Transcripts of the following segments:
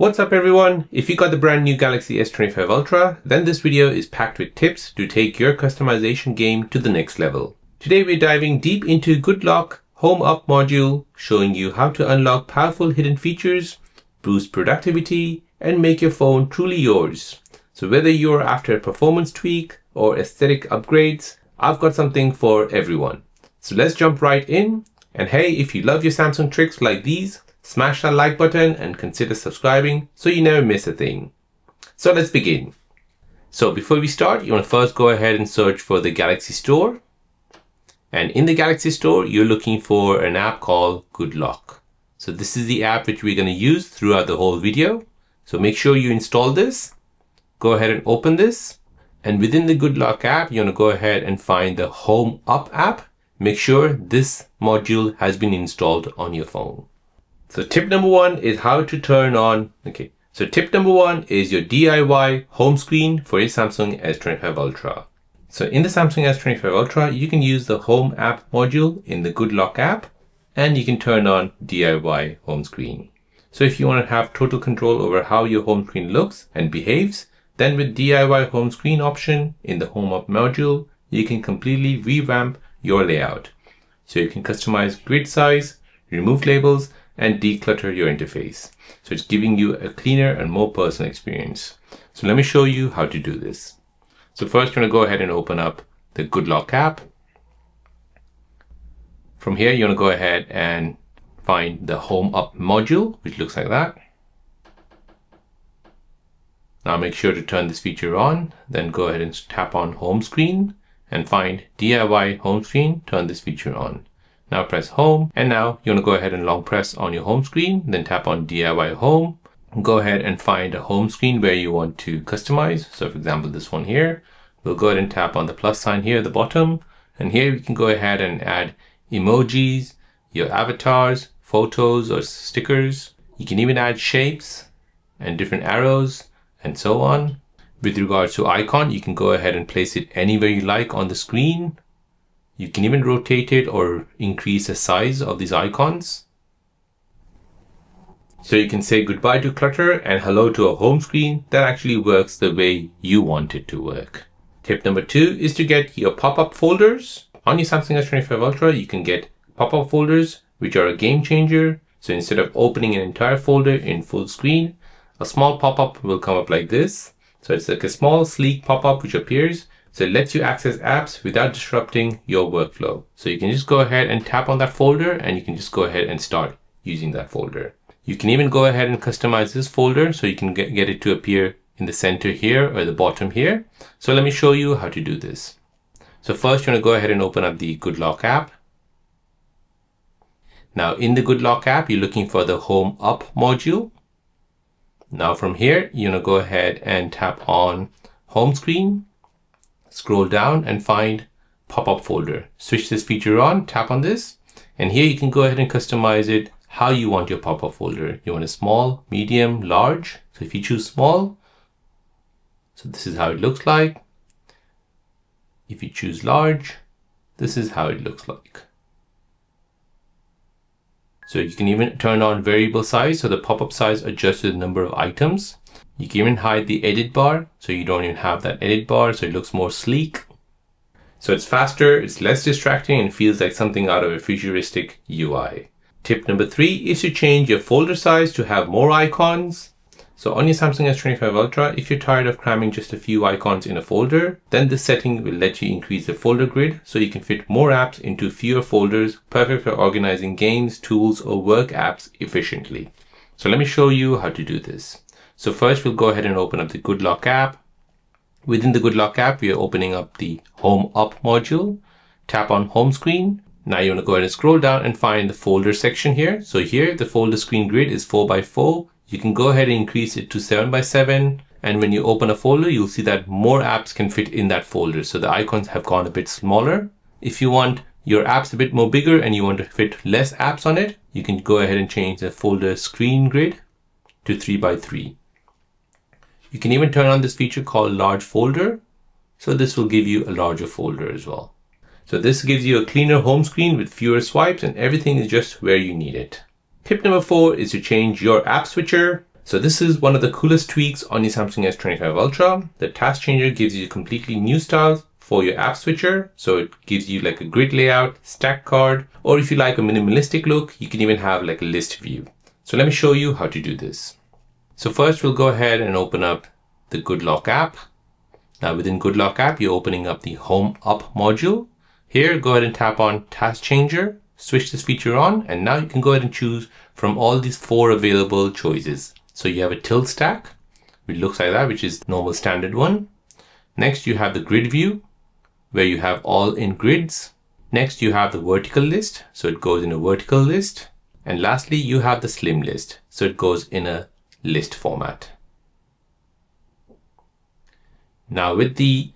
What's up everyone? If you got the brand new Galaxy S25 Ultra, then this video is packed with tips to take your customization game to the next level. Today we're diving deep into Good Lock Home Up module, showing you how to unlock powerful hidden features, boost productivity, and make your phone truly yours. So whether you're after a performance tweak or aesthetic upgrades, I've got something for everyone. So let's jump right in. And hey, if you love your Samsung tricks like these, smash that like button and consider subscribing so you never miss a thing. So let's begin. So before we start, you want to first go ahead and search for the Galaxy Store. And in the Galaxy Store, you're looking for an app called Good Lock. So this is the app which we're going to use throughout the whole video. So make sure you install this. Go ahead and open this. And within the Good Lock app, you want to go ahead and find the Home Up app. Make sure this module has been installed on your phone. So tip number one is how to turn on, your DIY home screen for your Samsung S25 Ultra. So in the Samsung S25 Ultra, you can use the Home App module in the Good Lock app, and you can turn on DIY home screen. So if you want to have total control over how your home screen looks and behaves, then with DIY home screen option in the Home Up module, you can completely revamp your layout. So you can customize grid size, remove labels, and declutter your interface. So it's giving you a cleaner and more personal experience. So let me show you how to do this. So first you want to go ahead and open up the Good Lock app. From here, you want to go ahead and find the Home Up module, which looks like that. Now make sure to turn this feature on, then go ahead and tap on Home Screen and find DIY Home Screen, turn this feature on. Now press Home, and now you want to go ahead and long press on your home screen, then tap on DIY Home. Go ahead and find a home screen where you want to customize. So for example, this one here, we'll go ahead and tap on the plus sign here at the bottom. And here we can go ahead and add emojis, your avatars, photos or stickers. You can even add shapes and different arrows and so on. With regards to icon, you can go ahead and place it anywhere you like on the screen. You can even rotate it or increase the size of these icons. So you can say goodbye to clutter and hello to a home screen that actually works the way you want it to work. Tip number two is to get your pop-up folders. On your Samsung S25 Ultra, you can get pop-up folders, which are a game changer. So instead of opening an entire folder in full screen, a small pop-up will come up like this. So it's like a small, sleek pop-up which appears. So it lets you access apps without disrupting your workflow. So you can just go ahead and tap on that folder and you can just go ahead and start using that folder. You can even go ahead and customize this folder so you can get it to appear in the center here or the bottom here. So let me show you how to do this. So first you want to go ahead and open up the Good Lock app. Now in the Good Lock app, you're looking for the Home Up module. Now from here, you want to go ahead and tap on Home Screen. Scroll down and find pop-up folder. Switch this feature on, tap on this, and here you can go ahead and customize it how you want your pop-up folder. You want a small, medium, large. So if you choose small, so this is how it looks like. If you choose large, this is how it looks like. So you can even turn on variable size, so the pop-up size adjusts to the number of items. You can even hide the edit bar, so you don't even have that edit bar, so it looks more sleek. So it's faster, it's less distracting, and feels like something out of a futuristic UI. Tip number three is to change your folder size to have more icons. So on your Samsung S25 Ultra, if you're tired of cramming just a few icons in a folder, then this setting will let you increase the folder grid so you can fit more apps into fewer folders, perfect for organizing games, tools, or work apps efficiently. So let me show you how to do this. So first we'll go ahead and open up the Good Lock app. Within the Good Lock app, we are opening up the Home Up module. Tap on Home Screen. Now you want to go ahead and scroll down and find the folder section here. So here the folder screen grid is 4x4. You can go ahead and increase it to 7x7. And when you open a folder, you'll see that more apps can fit in that folder. So the icons have gone a bit smaller. If you want your apps a bit more bigger and you want to fit less apps on it, you can go ahead and change the folder screen grid to 3x3. You can even turn on this feature called large folder. So this will give you a larger folder as well. So this gives you a cleaner home screen with fewer swipes and everything is just where you need it. Tip number four is to change your app switcher. So this is one of the coolest tweaks on your Samsung S25 Ultra. The Task Changer gives you completely new styles for your app switcher. So it gives you like a grid layout, stack card, or if you like a minimalistic look, you can even have like a list view. So let me show you how to do this. So first we'll go ahead and open up the Good Lock app. Now within Good Lock app, you're opening up the Home Up module. Here, go ahead and tap on Task Changer, switch this feature on, and now you can go ahead and choose from all these four available choices. So you have a tilt stack, which looks like that, which is the normal standard one. Next, you have the grid view, where you have all in grids. Next, you have the vertical list, so it goes in a vertical list. And lastly, you have the slim list, so it goes in a list format. Now with the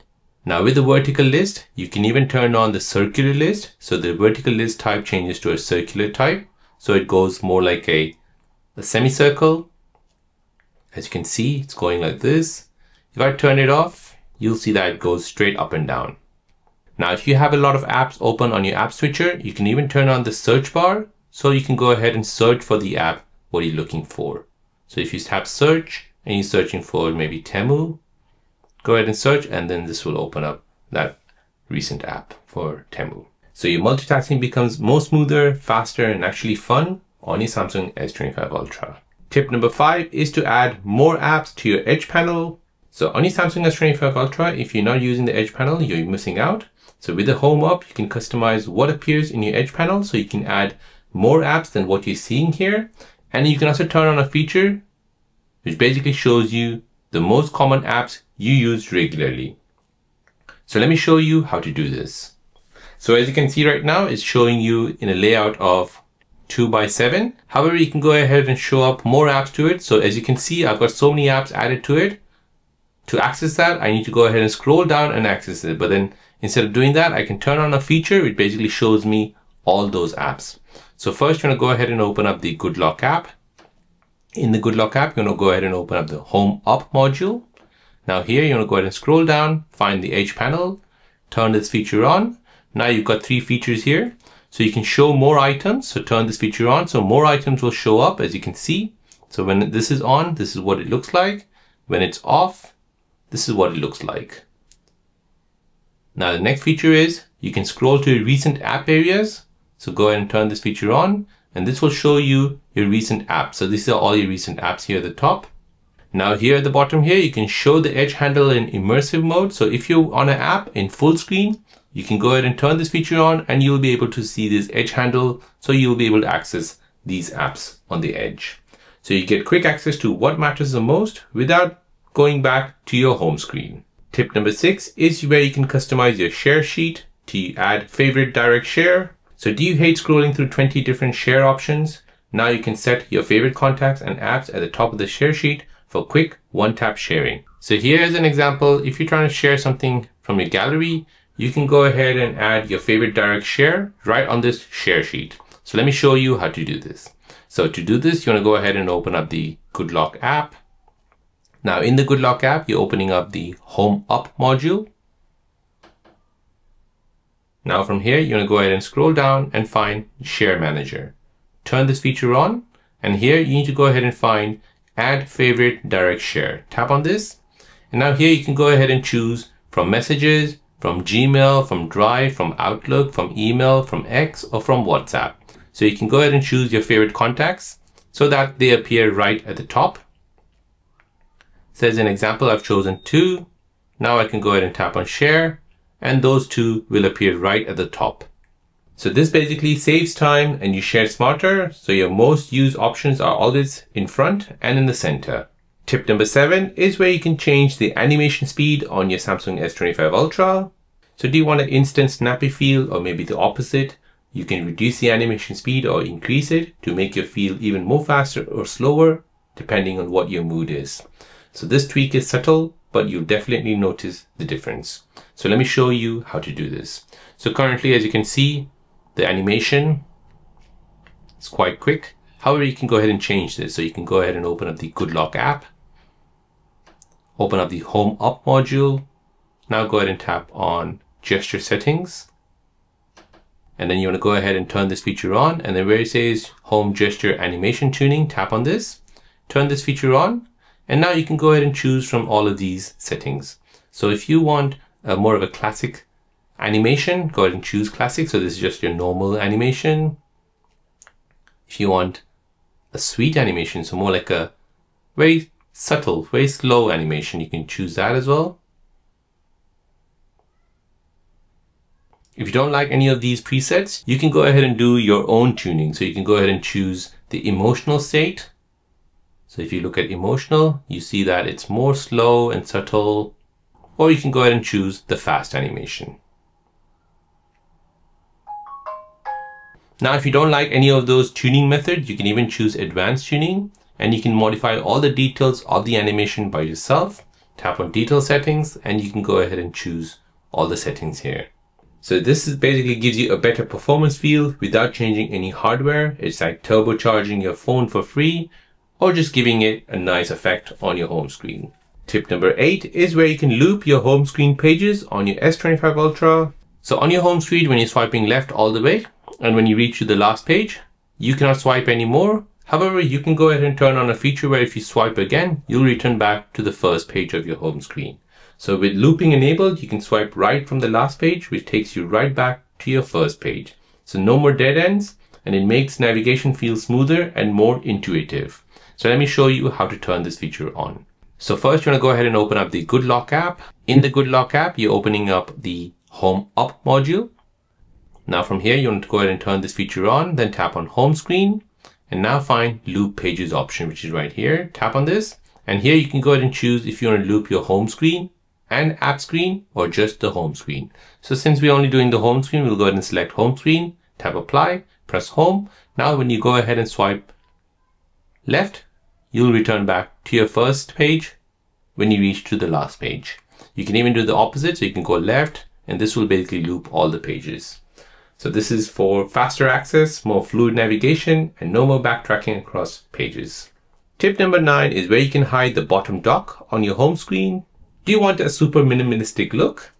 vertical list, you can even turn on the circular list. So the vertical list type changes to a circular type. So it goes more like a semicircle. As you can see, it's going like this. If I turn it off, you'll see that it goes straight up and down. Now, if you have a lot of apps open on your app switcher, you can even turn on the search bar. So you can go ahead and search for the app, what you're looking for. So if you tap search and you're searching for maybe Temu, go ahead and search, and then this will open up that recent app for Temu. So your multitasking becomes more smoother, faster, and actually fun on your Samsung S25 Ultra. Tip number 5 is to add more apps to your Edge Panel. So on your Samsung S25 Ultra, if you're not using the Edge Panel, you're missing out. So with the Home Up, you can customize what appears in your Edge Panel, so you can add more apps than what you're seeing here. And you can also turn on a feature which basically shows you the most common apps you use regularly. So let me show you how to do this. So as you can see right now, it's showing you in a layout of 2x7. However, you can go ahead and show up more apps to it. So as you can see, I've got so many apps added to it. To access that, I need to go ahead and scroll down and access it. But then instead of doing that, I can turn on a feature which basically shows me all those apps. So first you want to go ahead and open up the Good Lock app. In the Good Lock app, you want to go ahead and open up the Home Up module. Now here, you want to go ahead and scroll down, find the Edge Panel, turn this feature on. Now you've got 3 features here. So you can show more items, so turn this feature on. So more items will show up, as you can see. So when this is on, this is what it looks like. When it's off, this is what it looks like. Now the next feature is you can scroll to your recent app areas. So go ahead and turn this feature on, and this will show you your recent apps. So these are all your recent apps here at the top. Now here at the bottom here, you can show the edge handle in immersive mode. So if you're on an app in full screen, you can go ahead and turn this feature on and you'll be able to see this edge handle. So you'll be able to access these apps on the edge. So you get quick access to what matters the most without going back to your home screen. Tip number 6 is where you can customize your share sheet to add favorite direct share. So do you hate scrolling through 20 different share options? Now you can set your favorite contacts and apps at the top of the share sheet for quick one-tap sharing. So here's an example. If you're trying to share something from your gallery, you can go ahead and add your favorite direct share right on this share sheet. So let me show you how to do this. So to do this, you want to go ahead and open up the Good Lock app. Now in the Good Lock app, you're opening up the Home Up module. Now from here, you want to go ahead and scroll down and find Share Manager. Turn this feature on, and here you need to go ahead and find Add Favorite Direct Share. Tap on this, and now here you can go ahead and choose from messages, from Gmail, from Drive, from Outlook, from email, from X, or from WhatsApp. So you can go ahead and choose your favorite contacts so that they appear right at the top. So as an example, I've chosen 2. Now I can go ahead and tap on share, and those 2 will appear right at the top. So this basically saves time and you share smarter. So your most used options are always in front and in the center. Tip number 7 is where you can change the animation speed on your Samsung S25 Ultra. So do you want an instant snappy feel or maybe the opposite? You can reduce the animation speed or increase it to make your feel even more faster or slower, depending on what your mood is. So this tweak is subtle, but you'll definitely notice the difference. So let me show you how to do this. So currently, as you can see, the animation is quite quick. However, you can go ahead and change this. So you can go ahead and open up the Good Lock app. Open up the Home Up module. Now go ahead and tap on Gesture Settings. And then you want to go ahead and turn this feature on. And then where it says Home Gesture Animation Tuning, tap on this. turn this feature on, and now you can go ahead and choose from all of these settings. So if you want more of a classic animation, go ahead and choose classic. So this is just your normal animation. If you want a sweet animation, so more like a very subtle, very slow animation, you can choose that as well. If you don't like any of these presets, you can go ahead and do your own tuning. So you can go ahead and choose the emotional state. So if you look at emotional, you see that it's more slow and subtle, or you can go ahead and choose the fast animation. Now, if you don't like any of those tuning methods, you can even choose advanced tuning, and you can modify all the details of the animation by yourself. Tap on detail settings, and you can go ahead and choose all the settings here. So this is basically gives you a better performance feel without changing any hardware. It's like turbocharging your phone for free, or just giving it a nice effect on your home screen. Tip number 8 is where you can loop your home screen pages on your S25 Ultra. So on your home screen, when you're swiping left all the way, and when you reach to the last page, you cannot swipe anymore. However, you can go ahead and turn on a feature where if you swipe again, you'll return back to the first page of your home screen. So with looping enabled, you can swipe right from the last page, which takes you right back to your first page. So no more dead ends, and it makes navigation feel smoother and more intuitive. So let me show you how to turn this feature on. So first you want to go ahead and open up the Good Lock app. In the Good Lock app, you're opening up the Home Up module. Now from here, you want to go ahead and turn this feature on, then tap on home screen, and now find loop pages option, which is right here. Tap on this, and here you can go ahead and choose if you want to loop your home screen and app screen, or just the home screen. So since we're only doing the home screen, we'll go ahead and select home screen, tap apply, press home. Now when you go ahead and swipe left, you'll return back to your first page when you reach to the last page. You can even do the opposite, so you can go left, and this will basically loop all the pages. So this is for faster access, more fluid navigation, and no more backtracking across pages. Tip number 9 is where you can hide the bottom dock on your home screen. Do you want a super minimalistic look?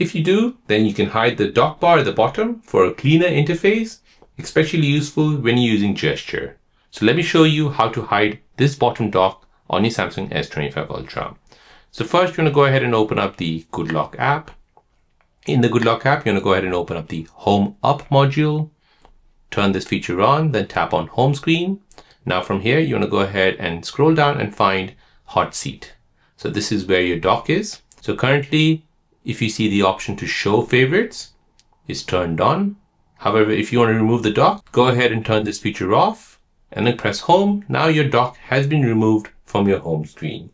If you do, then you can hide the dock bar at the bottom for a cleaner interface, especially useful when you're using gesture. So let me show you how to hide this bottom dock on your Samsung S25 Ultra. So first you want to go ahead and open up the Good Lock app. In the Good Lock app, you want to go ahead and open up the Home Up module, turn this feature on, then tap on home screen. Now from here, you want to go ahead and scroll down and find Hot Seat. So this is where your dock is. So currently, if you see the option to show favorites, it's turned on. However, if you want to remove the dock, go ahead and turn this feature off and then press home. Now your dock has been removed from your home screen.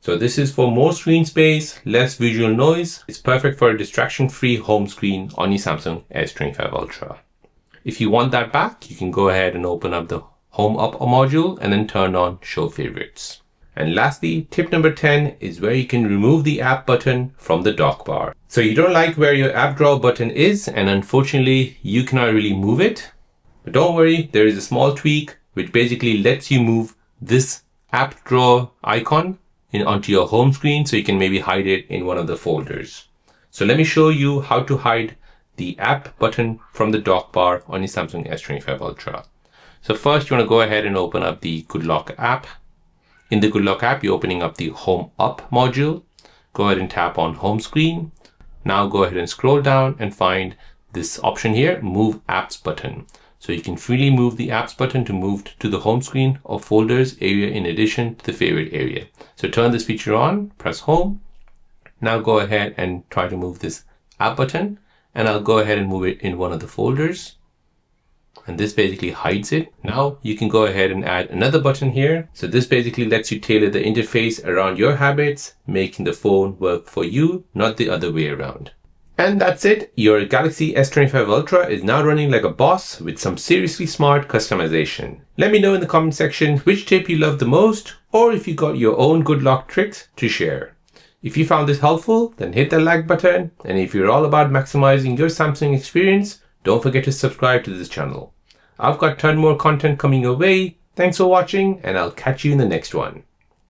So this is for more screen space, less visual noise. It's perfect for a distraction-free home screen on your Samsung S25 Ultra. If you want that back, you can go ahead and open up the Home Up module and then turn on show favorites. And lastly, tip number 10 is where you can remove the app button from the dock bar. So you don't like where your app drawer button is, and unfortunately you cannot really move it. But don't worry, there is a small tweak which basically lets you move this app drawer icon onto your home screen, so you can maybe hide it in one of the folders. So let me show you how to hide the app button from the dock bar on your Samsung S25 Ultra. So first you want to go ahead and open up the Good Lock app. In the Good Lock app, you're opening up the Home Up module. Go ahead and tap on home screen. Now go ahead and scroll down and find this option here, move apps button. So you can freely move the apps button to move to the home screen or folders area in addition to the favorite area. So turn this feature on, press home. Now go ahead and try to move this app button, and I'll go ahead and move it in one of the folders. And this basically hides it. Now you can go ahead and add another button here. So this basically lets you tailor the interface around your habits, making the phone work for you, not the other way around. And that's it. Your Galaxy S25 Ultra is now running like a boss with some seriously smart customization. Let me know in the comment section which tip you love the most, or if you got your own Good Lock tricks to share. If you found this helpful, then hit that like button. And if you're all about maximizing your Samsung experience, don't forget to subscribe to this channel. I've got a ton more content coming your way. Thanks for watching, and I'll catch you in the next one.